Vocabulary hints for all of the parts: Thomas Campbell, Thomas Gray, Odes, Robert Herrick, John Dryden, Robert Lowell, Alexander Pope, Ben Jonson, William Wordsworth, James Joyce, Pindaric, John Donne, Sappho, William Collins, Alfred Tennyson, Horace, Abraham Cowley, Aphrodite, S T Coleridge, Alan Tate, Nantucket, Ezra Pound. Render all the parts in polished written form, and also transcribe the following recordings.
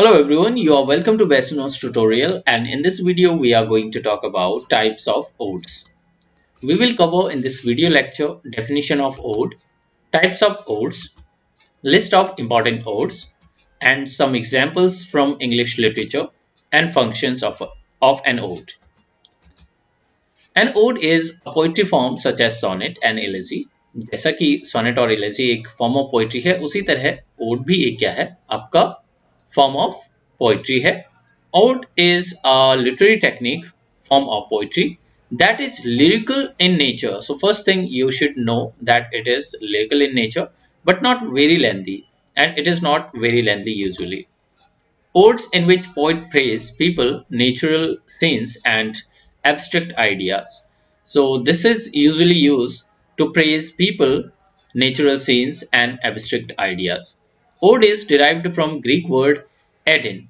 Hello everyone, you are welcome to Best Notes tutorial, and in this video we are going to talk about types of odes. We will cover in this video lecture definition of ode, types of odes, list of important odes, and some examples from English literature and functions of an ode. An ode is a poetry form such as sonnet and elegy. जैसा कि sonnet और elegy एक form of poetry है, उसी तरह ode भी एक क्या है आपका form of poetry है. Ode is a literary technique, form of poetry that is lyrical in nature. So first thing you should know that it is lyrical in nature, but not very lengthy, and it is not very lengthy usually. Odes in which poet praise people, natural scenes, and abstract ideas. So this is usually used to praise people, natural scenes, and abstract ideas. Ode is derived from Greek word edin.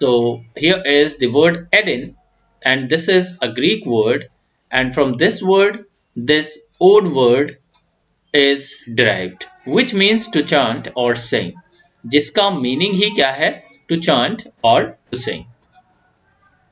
So here is the word edin, and this is a Greek word, and from this word this ode word is derived, which means to chant or sing. Jiska meaning hi kya hai? To chant or to sing.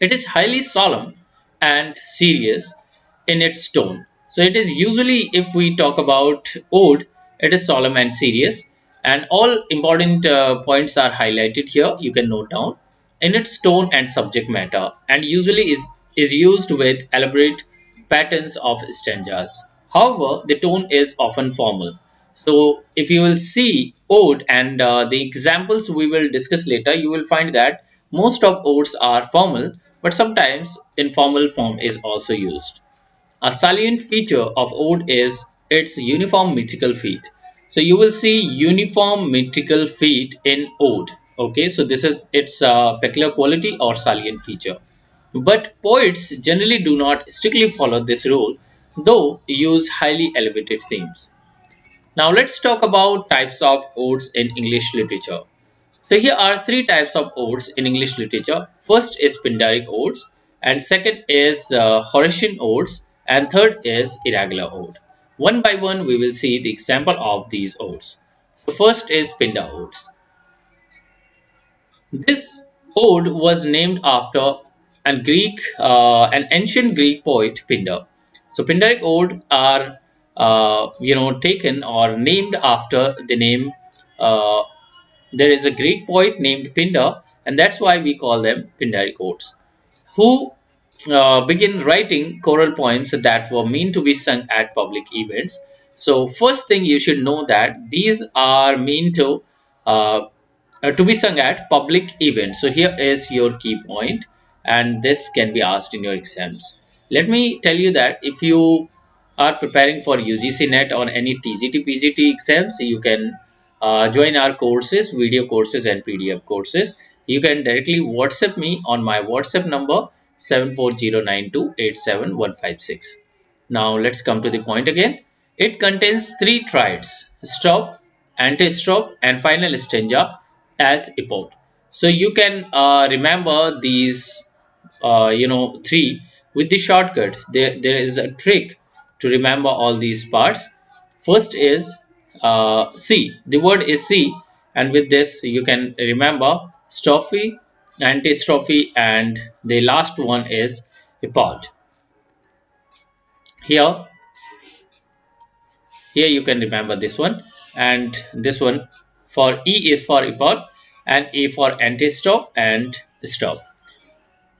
It is highly solemn and serious in its tone. So it is usually, if we talk about ode, it is solemn and serious. And all important points are highlighted here. You can note down in its tone and subject matter, and usually is used with elaborate patterns of stanzas. However, the tone is often formal. So if you will see ode and the examples we will discuss later, you will find that most of odes are formal, but sometimes informal form is also used. A salient feature of ode is its uniform metrical feet. So you will see uniform metrical feet in ode. Okay, so this is its peculiar quality or salient feature. But poets generally do not strictly follow this rule, though use highly elevated themes. Now let's talk about types of odes in English literature. So here are three types of odes in English literature. First is Pindaric odes, and second is Horatian odes, and third is irregular ode. One by one we will see the example of these odes. So first is Pindar odes. This ode was named after an ancient Greek poet, Pindar. So Pindaric ode are taken or named after the name. There is a Greek poet named Pindar, and that's why we call them Pindaric odes, who begin writing choral poems that were meant to be sung at public events. So first thing you should know that these are meant to be sung at public events. So here is your key point, and this can be asked in your exams. Let me tell you that if you are preparing for UGC Net or any TGT PGT exams, you can join our courses, video courses and PDF courses. You can directly WhatsApp me on my WhatsApp number 7409287156. Now let's come to the point again. It contains three triads: strophe, antistrophe, and final stanza as epode. So you can remember these, three with the shortcut. There is a trick to remember all these parts. First is C. The word is C, and with this you can remember strophe, antistrophe, and the last one is epode. Here you can remember this one and this one. For E is for epode, and A for antistrophe and strophe,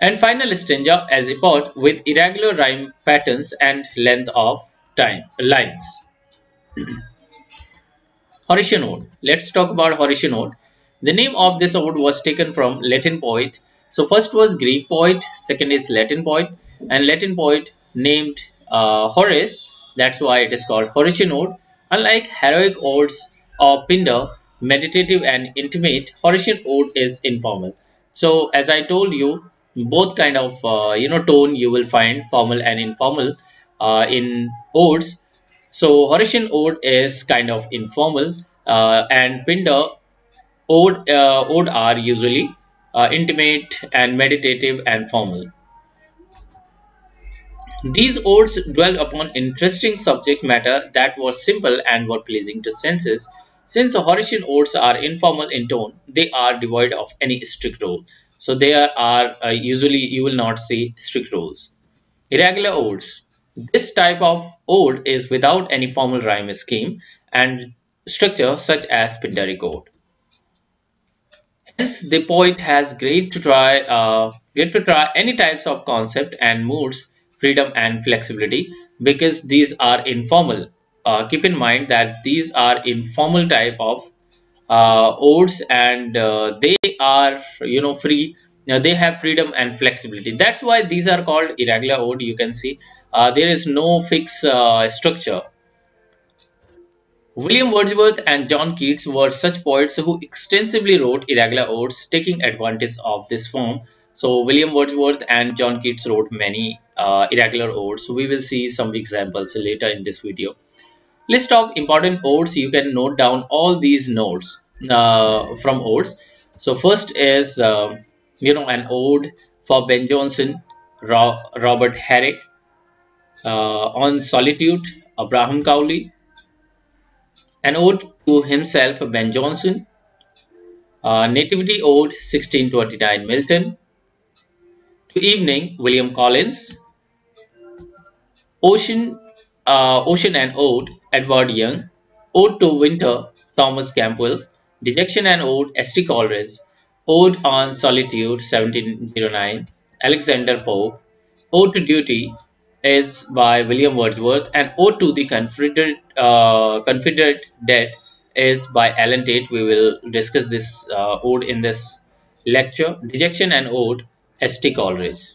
and final stanza as epode with irregular rhyme patterns and length of time lines. Horatian ode. Let's talk about Horatian ode. The name of this ode was taken from Latin poet. So first was Greek poet, second is Latin poet, and Latin poet named Horace. That's why it is called Horatian ode. Unlike heroic odes or Pindar, meditative and intimate, Horatian ode is informal. So as I told you, both kind of tone you will find, formal and informal, in odes. So Horatian ode is kind of informal, and Pindar ode are usually intimate and meditative and formal. These odes dwell upon interesting subject matter that were simple and were pleasing to senses, Since Horatian odes are informal in tone, they are devoid of any strict rule. So there are usually you will not see strict rules. Irregular odes. This type of ode is without any formal rhyme scheme and structure such as Pindaric ode. Hence, the poet has great to try any types of concept and moods, freedom and flexibility, because these are informal. Keep in mind that these are informal type of odes, and they are, you know, free. Now they have freedom and flexibility. That's why these are called irregular ode. You can see there is no fixed structure. William Wordsworth and John Keats were such poets who extensively wrote irregular odes, taking advantage of this form. So William Wordsworth and John Keats wrote many irregular odes. We will see some examples later in this video. List of important odes. You can note down all these notes from odes. So first is an ode for Ben Jonson, Robert Herrick, on solitude, Abraham Cowley, an ode to himself, Ben Jonson, nativity ode 1629, Milton, to evening, William Collins, ocean and ode, Edward Young, ode to winter, Thomas Campbell, dejection and ode, S T Coleridge, ode on solitude 1709, Alexander Pope, ode to duty is by William Wordsworth, and ode to the Confederate dead is by Alan Tate. We will discuss this ode in this lecture. Dejection and ode, S T Coleridge.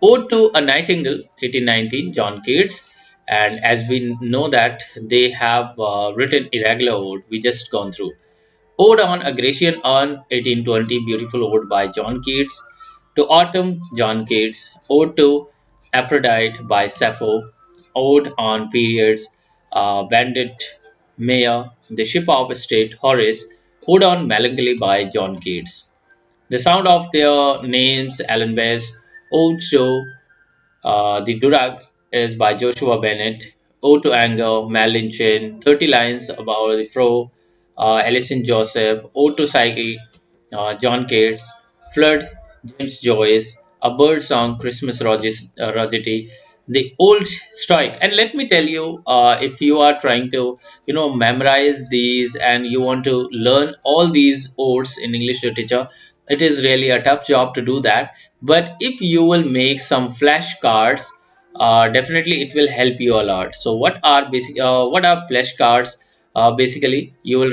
Ode to a Nightingale 1819, John Keats, and as we know that they have written irregular ode. We just gone through. Ode on a Grecian urn 1820, beautiful ode by John Keats. To autumn, John Keats. Ode to Aphrodite by Sappho. Ode on periods, Bandit, Mayor, The Ship of State, Horace. Ode on melancholy by John Keats. The Sound of Their Names, Alan Bass. Ode to the Durag is by Joshua Bennett. Ode to anger, Madeline Chen. 30 lines about the fro, Alison Joseph. Ode to Psyche, John Keats. Flood, James Joyce. A Bird Song, Christmas Rosetti. The Old Stoic. And let me tell you, if you are trying to, you know, memorize these and you want to learn all these odes in English literature, it is really a tough job to do that. But if you will make some flashcards, definitely it will help you a lot. So what are flashcards? Basically you will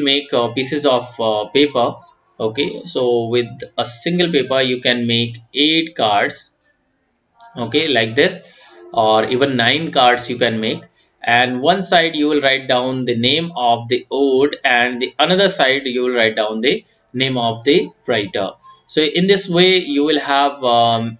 make pieces of paper. Okay, so with a single paper you can make 8 cards, okay, like this, or even 9 cards you can make, and one side you will write down the name of the ode and the another side you will write down the name of the writer. So in this way you will have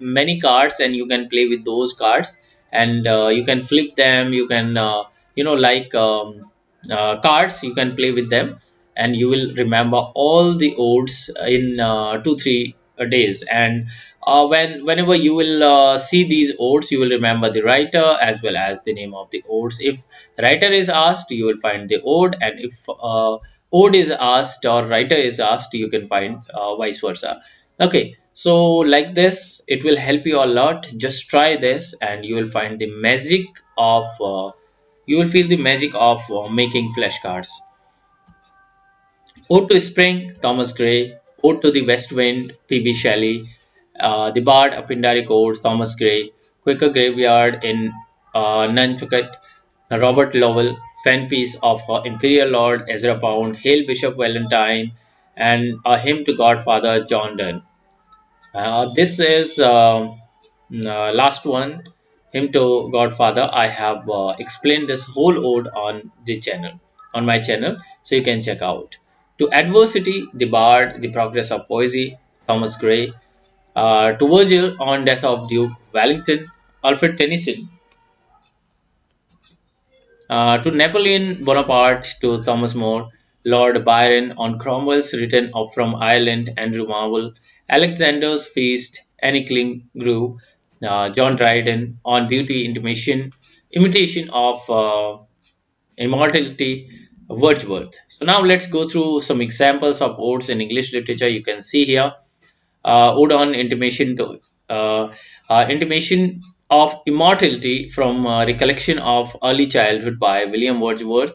many cards and you can play with those cards, and you can flip them, you can cards, you can play with them, and you will remember all the odes in 2-3 days. And whenever you will see these odes, you will remember the writer as well as the name of the odes. If writer is asked, you will find the ode, and if ode is asked or writer is asked, you can find vice versa. Okay, so like this it will help you a lot. Just try this and you will find the magic of you will feel the magic of making flashcards. Ode to Spring, Thomas Gray. Ode to the West Wind, P B Shelley. The Bard, a Pindaric ode, Thomas Gray. Quaker Graveyard in Nantucket, Robert Lowell. Fanpiece of Imperial Lord, Ezra Pound. Hail Bishop Valentine, and a hymn to Godfather, John Donne. This is last one, hymn to Godfather. I have explained this whole ode on the channel, on my channel, so you can check out. To Adversity, the Bard, The Progress of Poesy, Thomas Gray. To Virgil, On Death of Duke Wellington, Alfred Tennyson. To Napoleon Bonaparte, to Thomas More. Lord Byron, On Cromwell's Return from Ireland, Andrew Marvel. Alexander's Feast, Annie Killigrew. John Dryden, On Duty, Imitation of Immortality, Wordsworth. So now let's go through some examples of odes in English literature. You can see here ode on intimation to intimation of immortality from recollection of early childhood by William Wordsworth.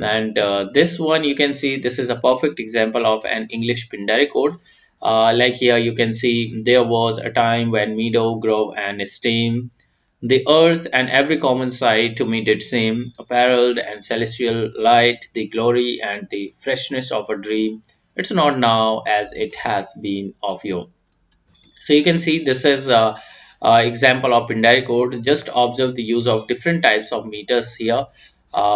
And this one you can see this is a perfect example of an English Pindaric ode. Like here you can see, there was a time when meadow, grove and esteem, the earth and every common sight to me did seem, apparelled and celestial light, the glory and the freshness of a dream, it's not now as it has been of yore. So you can see this is a example of Pindaric ode. Just observe the use of different types of meters here.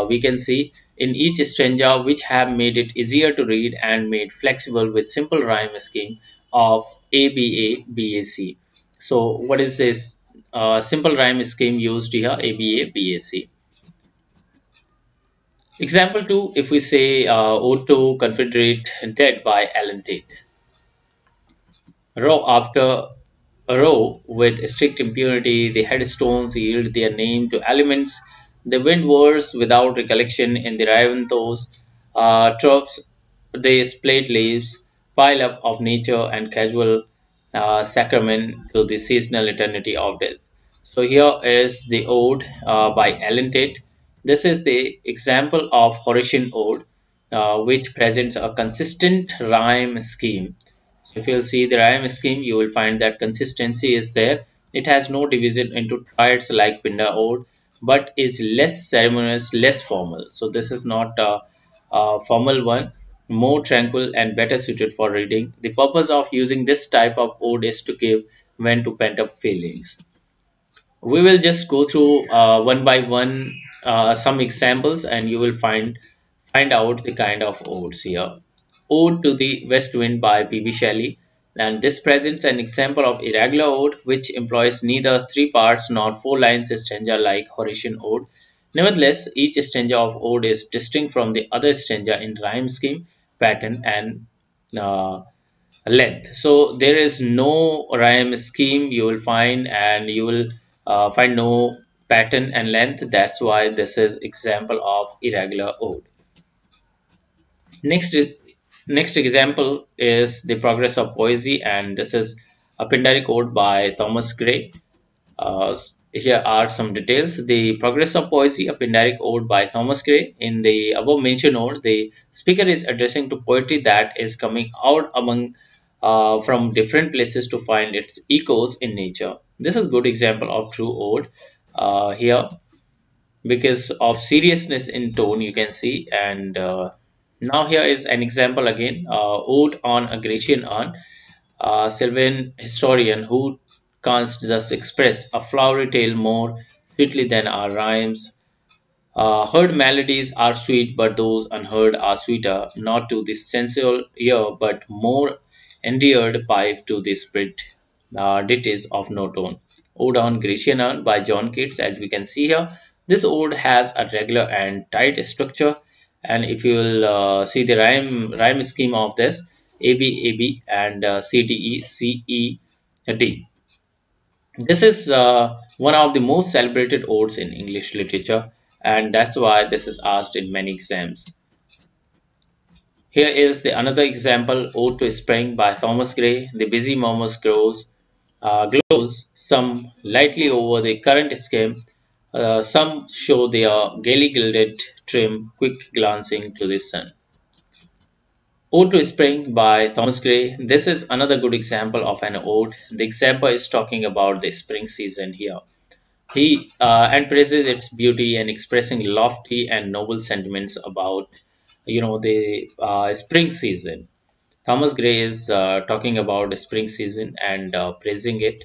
We can see in each stanza, which have made it easier to read and made flexible with simple rhyme scheme of ABA, BAC. So what is this simple rhyme scheme used here? ABA, BAC. Example 2, if we say Ode to Confederate Dead by Alan Tate. Row after row with strict impunity, the headstones yield their name to elements. The wind whirs without recollection in the Raventhos, tropes, they splayed leaves, pile up of nature and casual sacrament to the seasonal eternity of death. So here is the ode by Alan Tate. This is the example of Horatian ode, which presents a consistent rhyme scheme. So if you'll see the rhyme scheme, you will find that consistency is there. It has no division into triads like Pindar ode, but is less ceremonious, less formal. So this is not a formal one, more tranquil and better suited for reading. The purpose of using this type of ode is to give vent to pent-up feelings. We will just go through one by one some examples, and you will find out the kind of odes here. Ode to the West Wind by P B Shelley. And this presents an example of irregular ode, which employs neither 3 parts nor 4 lines stanza like Horatian ode. Nevertheless, each stanza of ode is distinct from the other stanza in rhyme scheme, pattern and length. So there is no rhyme scheme you will find, and you will find no pattern and length. That's why this is example of irregular ode. Next example is the Progress of Poesy, and this is a Pindaric ode by Thomas Gray. Here are some details. The Progress of Poesy, a Pindaric ode by Thomas Gray. In the above mentioned ode, the speaker is addressing to poetry that is coming out among from different places to find its echoes in nature. This is a good example of true ode here, because of seriousness in tone, you can see. And now here is an example again, ode on a Grecian urn, Sylvan historian who canst thus express a flowery tale more sweetly than our rhymes. Heard melodies are sweet, but those unheard are sweeter, not to the sensual ear, but more endeared pipe to the spirit ditties of no tone. Ode on Grecian urn by John Keats, as we can see here. This ode has a regular and tight structure. And if you will see the rhyme scheme of this, A B and C D E C E D. This is one of the most celebrated odes in English literature, and that's why this is asked in many exams. Here is the another example, Ode to Spring by Thomas Gray. The busy murmurs glows, some lightly over the current scheme. Some show their gaily gilded trim, quick glancing to the sun. Ode to Spring by Thomas Gray. This is another good example of an ode. The example is talking about the spring season here. He and praises its beauty and expressing lofty and noble sentiments about, you know, the spring season. Thomas Gray is talking about the spring season and praising it.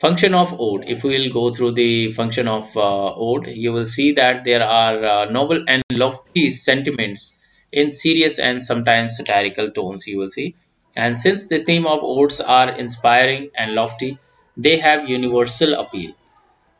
Function of ode. If we will go through the function of ode, you will see that there are noble and lofty sentiments in serious and sometimes satirical tones, you will see. And since the theme of odes are inspiring and lofty, they have universal appeal.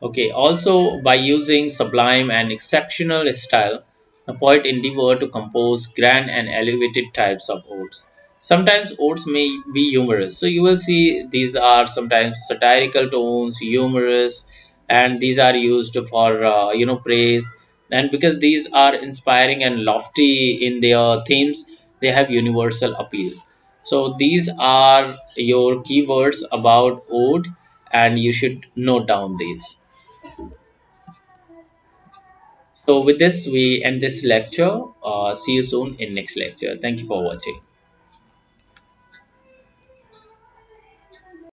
Okay, also by using sublime and exceptional style, a poet endeavored to compose grand and elevated types of odes. Sometimes odes may be humorous, so you will see these are sometimes satirical tones, humorous, and these are used for praise. And because these are inspiring and lofty in their themes, they have universal appeal. So these are your keywords about ode, and you should note down these. So with this, we end this lecture. See you soon in next lecture. Thank you for watching.